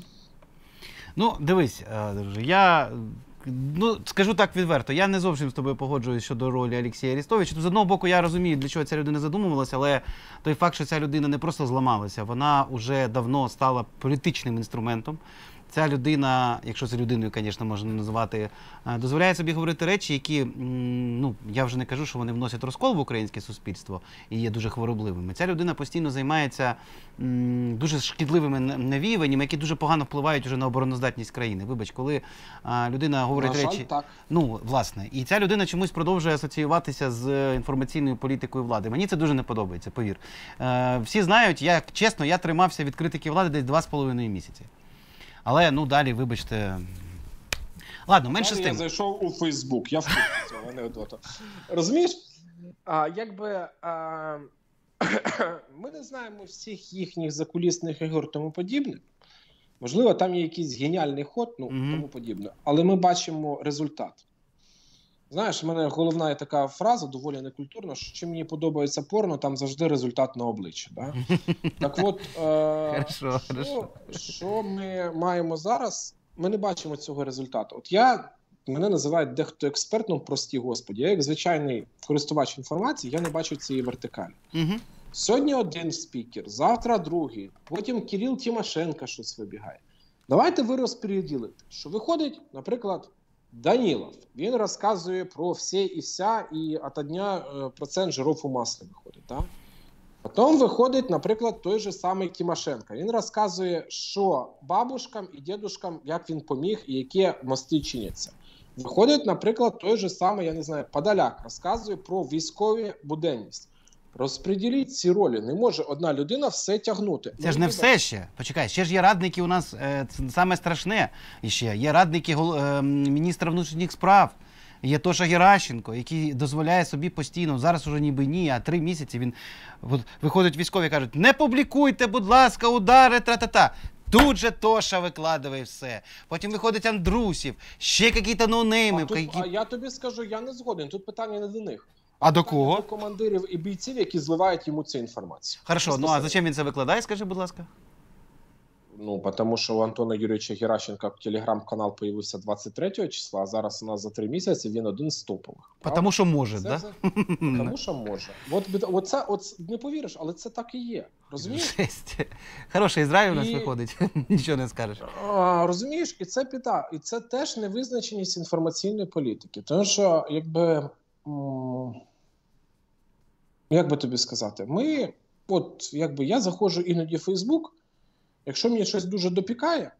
Ну, дивись, друже, я... Ну, скажу так відверто, я не зовсім з тобою погоджуюсь щодо ролі Олексія Арестовича. З одного боку, я розумію, для чого ця людина задумувалася, але той факт, що ця людина не просто зламалася, вона вже давно стала політичним інструментом. Ця людина, якщо це людиною, звісно, можна називати, дозволяє собі говорити речі, які, ну, я вже не кажу, що вони вносять розкол в українське суспільство і є дуже хворобливими. Ця людина постійно займається дуже шкідливими навіюваннями, які дуже погано впливають уже на обороноздатність країни. Вибач, коли людина говорить речі... Так. Ну, власне. І ця людина чомусь продовжує асоціюватися з інформаційною політикою влади. Мені це дуже не подобається, повір. Всі знають, я, чесно, я тримався від критики влади десь 2,5 місяці. Але, ну, далі, вибачте... Ладно, менше з тим. Я зайшов у Фейсбук, я вкупив цього анекдота. Розумієш? Якби ми не знаємо всіх їхніх закулісних ігор, тому подібне. Можливо, там є якийсь геніальний ход, ну, тому подібне. Але ми бачимо результат. Знаєш, в мене головна є така фраза, доволі некультурна, що чим мені подобається порно, там завжди результат на обличчі. Да? Так от, що ми маємо зараз, ми не бачимо цього результату. От мене називають дехто експертом, прості господі. Я як звичайний користувач інформації, я не бачу цієї вертикалі. Сьогодні один спікер, завтра другий, потім Кирил Тимошенко щось вибігає. Давайте ви розподілите, що виходить, наприклад, Данілов, він розказує про все і вся, і від дня процент жиров у маслі виходить. Да? Потім виходить, наприклад, той же самий Тимошенко. Він розказує, що бабушкам і дідушкам, як він поміг і які мости чиняться. Виходить, наприклад, той же самий, я не знаю, Подоляк розказує про військову буденність. Розподіліть ці ролі. Не може одна людина все тягнути. Це ж не все ще. Почекай, ще ж є радники у нас, саме страшне ще, є радники міністра внутрішніх справ, є Тоша Геращенко, який дозволяє собі постійно, зараз уже ніби ні, а 3 місяці він, от, виходить військові і кажуть, не публікуйте, будь ласка, удари, тра-та-та. Тут же Тоша викладає все. Потім виходить Андрусів, ще якісь ноунейми. А я тобі скажу, я не згоден, тут питання не до них. А до кого? До командирів і бійців, які зливають йому цю інформацію. Хорошо, ну а зачем він це викладає, скажи, будь ласка? Ну, тому що у Антона Юрійовича Геращенка телеграм-канал з'явився 23 числа, а зараз у нас за 3 місяці він один з топових. Тому що може, так? Тому що може. От це, не повіриш, але це так і є. Розумієш? Хороший Ізраїль у нас виходить, нічого не скажеш. Розумієш, і це біда. І це теж невизначеність інформаційної політики. Тому що, якби... Як би тобі сказати, я заходжу іноді в Фейсбук, якщо мені щось дуже допікає,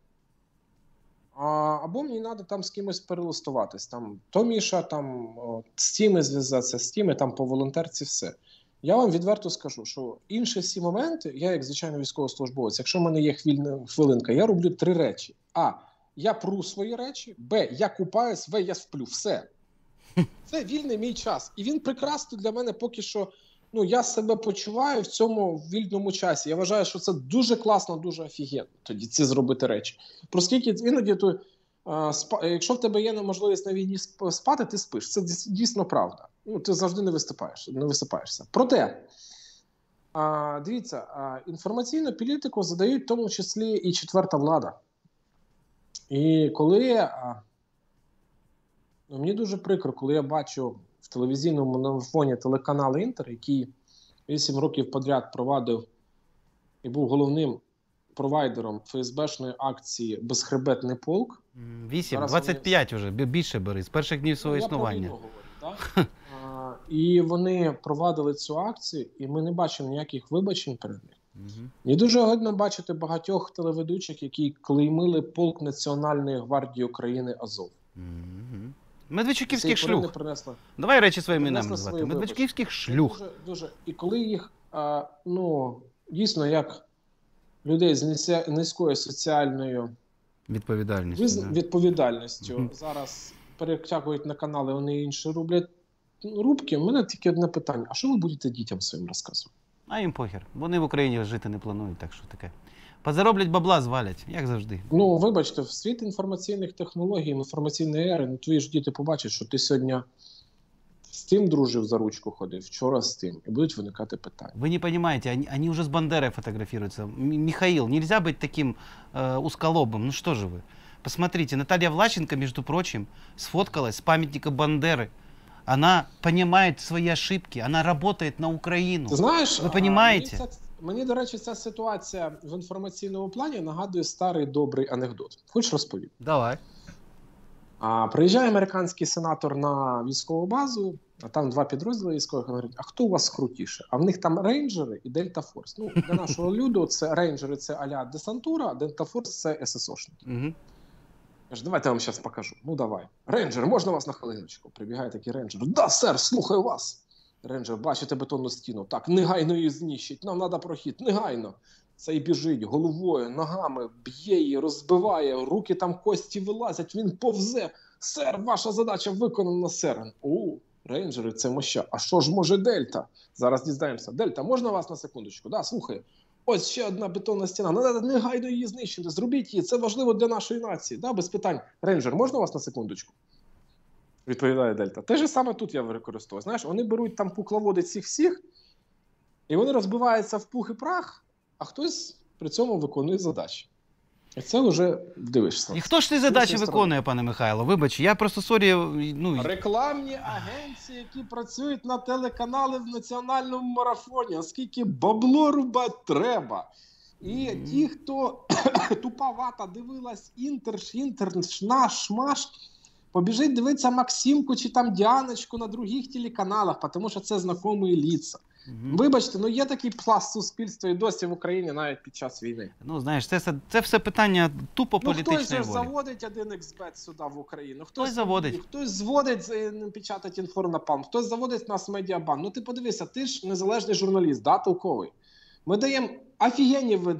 або мені треба там з кимось перелистуватись, там то Міша, там з тими зв'язатися, з тими, там по волонтерці, все. Я вам відверто скажу, що інші всі моменти, я як звичайний військовослужбовець, якщо в мене є хвилинка, я роблю 3 речі. А, я пру свої речі, Б, я купаюсь, В, я сплю, все. Це вільний мій час. І він прекрасно для мене поки що, ну, я себе почуваю в цьому вільному часі. Я вважаю, що це дуже класно, дуже офігенно, тоді ці зробити речі. Проскільки іноді, якщо в тебе є можливість на війні спати, ти спиш. Це дійсно правда. Ну, ти завжди не висипаєшся. Проте, дивіться, інформаційну політику задають в тому числі і четверта влада. І коли, мені дуже прикро, коли я бачу в телевізійному марафоні телеканал Інтер, який 8 років подряд провадив і був головним провайдером ФСБшної акції «Безхребетний полк». 25 вже, більше бери, з перших днів свого існування. Так? І вони провадили цю акцію, і ми не бачимо ніяких вибачень перед ним. І дуже огидно бачити багатьох телеведучих, які клеймили полк Національної гвардії України «Азов». Медведчуківських шлюх. Давай речі своїми іменами назвати. Медведчуківських шлюх. І коли їх, ну, дійсно, як людей з низькою соціальною відповідальністю зараз перетягують на канали, вони інші роблять рубки, у мене тільки одне питання. А що ви будете дітям своїм розказувати? А їм похер. Вони в Україні жити не планують, так що таке. Позароблять бабла, звалять, як завжди. Ну, вибачте, в світ інформаційних технологій, інформаційної ери, ну твої ж діти побачать, що ти сьогодні з тим дружив, за ручку ходив, вчора з тим. І будуть виникати питання. Ви не розумієте, вони вже з Бандерою фотографуються. Михаїл, не можна бути таким узколобом, ну що ж ви. Посмотрите, Наталія Влащенко, між прочим, сфоткалась з пам'ятника Бандери. Она понимает свои ошибки, она работает на Украину. Ты знаешь, вы понимаете? Мені, до речі, ця ситуація в інформаційному плані нагадує старий добрий анекдот. Хочеш розповім? Давай. Приїжджає американський сенатор на військову базу, а там два підрозділи військових, говорять, а хто у вас крутіше? А в них там рейнджери і Дельта Форс. Ну, для нашого люду це рейнджери – це а-ля десантура, а Дельта Форс – це ССОшники. Угу. Я ж, давайте я вам зараз покажу. Ну, давай. Рейнджер, можна вас на хвилиночку? Прибігає такий рейнджер. Да, сер, слухаю вас. Рейнджер, бачите бетонну стіну? Так, негайно її знищить. Нам треба прохід, негайно. Цей біжить головою, ногами, б'є її, розбиває. Руки там кості вилазять, він повзе. Сер, ваша задача виконана, сер. О, рейнджери, це моща. А що ж може Дельта? Зараз дізнаємося. Дельта, можна вас на секундочку? Да, слухаю. Ось ще одна бетонна стіна, треба негайно її знищити, зробіть її, це важливо для нашої нації, да, без питань. Рейнджер, можна вас на секундочку? Відповідає Дельта. Те ж саме тут я використовую, знаєш, вони беруть там кукловоди цих всіх, і вони розбиваються в пух і прах, а хтось при цьому виконує задачі. І це вже дивишся. І хто ж ці задачі виконує, пане Михайло? Вибач, я просто, сорі, ну... Рекламні агенції, які працюють на телеканали в національному марафоні. Оскільки бабло рубати треба. І ті, хто тупа вата дивилась Інтер, Шмаш, побіжить дивитися Максимку чи там Діаночку на других телеканалах, тому що це знайомі лиця. Вибачте, ну є такий пласт суспільства і досі в Україні навіть під час війни. Ну, знаєш, це все питання тупо політичної волі. Ну, хтось заводить 1xBet сюди в Україну. Хтось заводить. Хтось зводить, печатать інформапам, хтось заводить нас в медіабан. Ну, ти подивися, ти ж незалежний журналіст, да, толковий. Ми даємо офігенну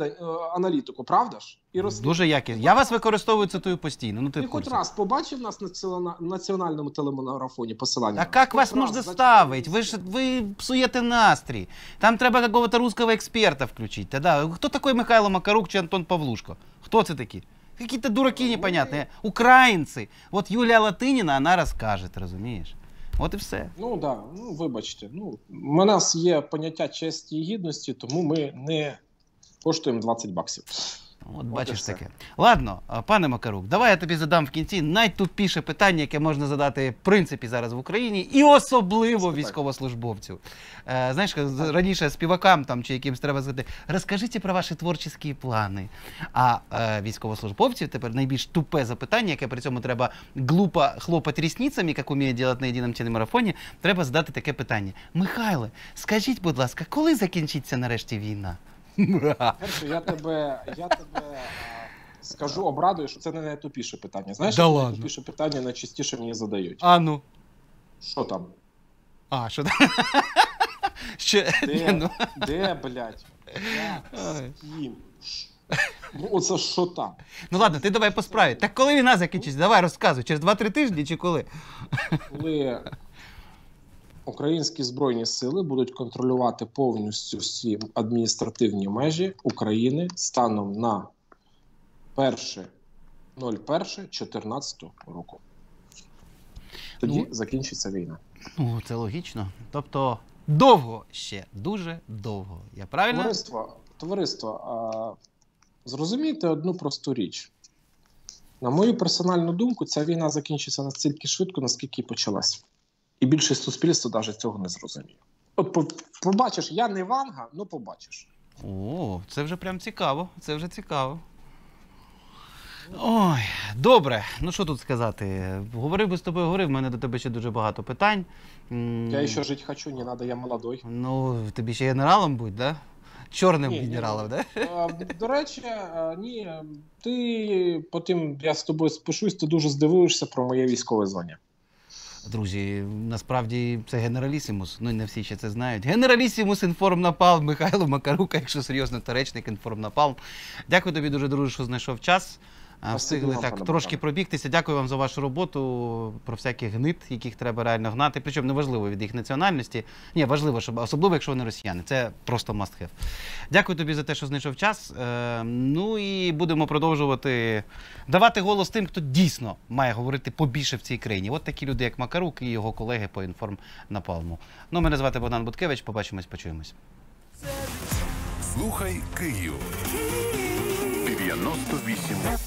аналітику, правда ж? Дуже якісно. Я вас використовую, цитую постійно. Ти хоч раз побачив нас на національному телемарафоні посилання? А як вас можна ставити? Ви псуєте настрій. Там треба якогось русского експерта включити. Хто такий Михайло Макарук чи Антон Павлушко? Хто це такі? Якісь дураки непонятні. Українці. От Юлія Латиніна, вона розкаже, розумієш? От і все. Ну так, вибачте. У нас є поняття честі і гідності, тому ми не коштуємо 20 баксів. От бачиш таке. Ладно, пане Макарук, давай я тобі задам в кінці найтупіше питання, яке можна задати в принципі зараз в Україні і особливо військовослужбовців. Знаєш, раніше співакам там чи якимсь треба сказати, розкажіть про ваші творчі плани. А військовослужбовців тепер найбільш тупе запитання, яке при цьому треба глупо хлопати рісницями, як вміє робити на єдиному телемарафоні, треба задати таке питання. Михайле, скажіть, будь ласка, коли закінчиться нарешті війна? Перше, я тебе скажу, обрадую, що це не найтупіше питання. Знаєш, найтупіше питання найчастіше мені задають. А ну? Що там? А, що там? Де, блядь? Ну, оце що там? Ну ладно, ти давай по справі. Так коли війна закінчиться? Давай, розказуй. Через 2-3 тижні чи коли? Коли... Українські Збройні Сили будуть контролювати повністю всі адміністративні межі України станом на 01.01.2014 року. Тоді закінчиться війна. Ну, це логічно. Тобто довго ще, дуже довго. Я правильно? Товариство, зрозумійте одну просту річ. На мою персональну думку, ця війна закінчиться настільки швидко, наскільки і почалась. І більшість суспільства навіть цього не зрозуміє. От побачиш, я не Ванга, але побачиш. О, це вже прям цікаво, це вже цікаво. Ой, добре, ну що тут сказати, говорив би з тобою, говорив, в мене до тебе ще дуже багато питань. Я ще жити хочу, не треба, я молодой. Ну, тобі ще генералом будь, да? Чорним генералом, да? До речі, ні, ти потім, я з тобою спишусь, ти дуже здивуєшся про моє військове звання. Друзі, насправді це генералісимус, ну не всі ще це знають. Генералісимус Інформнапалм Михайло Макарука, якщо серйозно, та речник Інформнапалм. Дякую тобі дуже, друже, що знайшов час. Встигли так трошки пробігтися. Дякую вам за вашу роботу, про всякі гнид, яких треба реально гнати. Причому неважливо від їх національності. Ні, важливо, щоб, особливо, якщо вони росіяни. Це просто must have. Дякую тобі за те, що знайшов час. Ну і будемо продовжувати давати голос тим, хто дійсно має говорити побільше в цій країні. От такі люди, як Макарук і його колеги по Інформнапалму. Ну, мене звати Богдан Буткевич. Побачимось, почуємось. Слухай Київ. 98.